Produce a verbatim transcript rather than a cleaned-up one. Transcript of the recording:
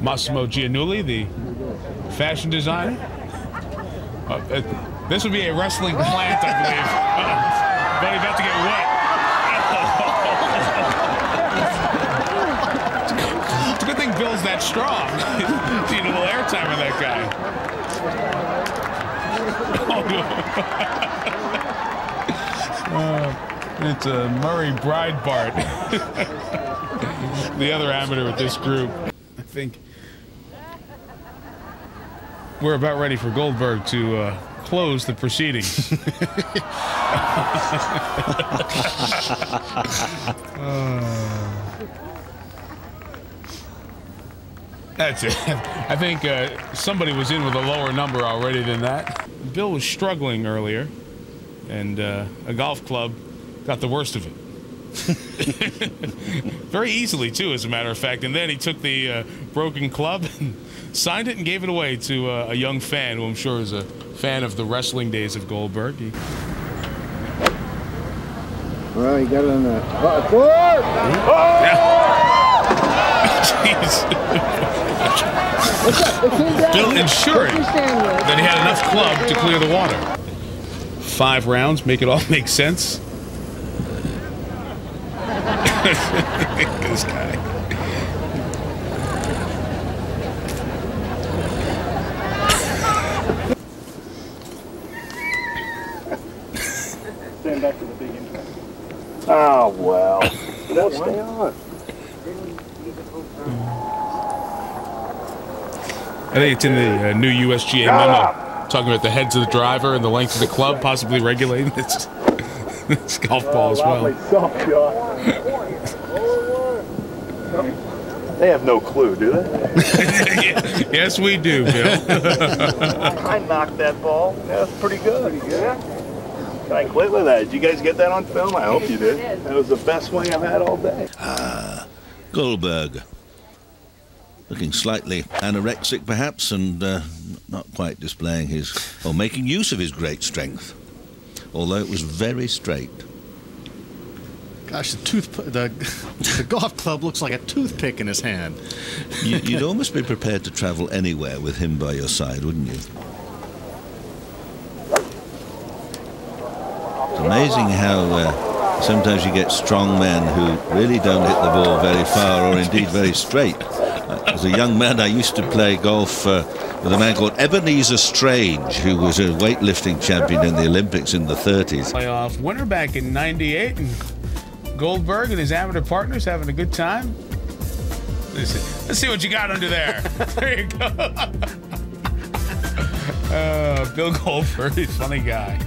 Massimo Giannulli, the fashion designer. Uh, it, this would be a wrestling plant, I believe. Uh, but he's about to get wet. It's a good thing Bill's that strong. Need a little airtime with that guy. uh, it's uh, Murray Breidbart, the other amateur with this group. I think we're about ready for Goldberg to uh, close the proceedings. uh, that's it. I think uh, somebody was in with a lower number already than that. Bill was struggling earlier, and uh, a golf club got the worst of it. Very easily, too, as a matter of fact. And then he took the uh, broken club and signed it and gave it away to uh, a young fan who I'm sure is a fan of the wrestling days of Goldberg. He... Well, he got it on the... Oh! Oh! Bill ensuring that he had enough club to clear the water. Five rounds, make it all make sense. This guy. Stand back to the big impact. Oh, well. What's going on? I think it's in the uh, new U S G A memo, talking about the heads of the driver and the length of the club, possibly regulating this, this golf ball as well. They have no clue, do they? Yes, we do, Bill. I knocked that ball. That was pretty good. Yeah. I quit with that. Did you guys get that on film? I hope you did. That was the best swing I've had all day. Ah, uh, Goldberg. Looking slightly anorexic, perhaps, and uh, not quite displaying his, or making use of his great strength. Although it was very straight. Gosh, the tooth the, the golf club looks like a toothpick in his hand. you, you'd almost be prepared to travel anywhere with him by your side, wouldn't you? It's amazing how uh, sometimes you get strong men who really don't hit the ball very far or indeed very straight. As a young man, I used to play golf uh, with a man called Ebenezer Strange, who was a weightlifting champion in the Olympics in the thirties. Playoff winner back in ninety-eight. And Goldberg and his amateur partners having a good time. Listen, let's see what you got under there. There you go. uh, Bill Goldberg, he's a funny guy.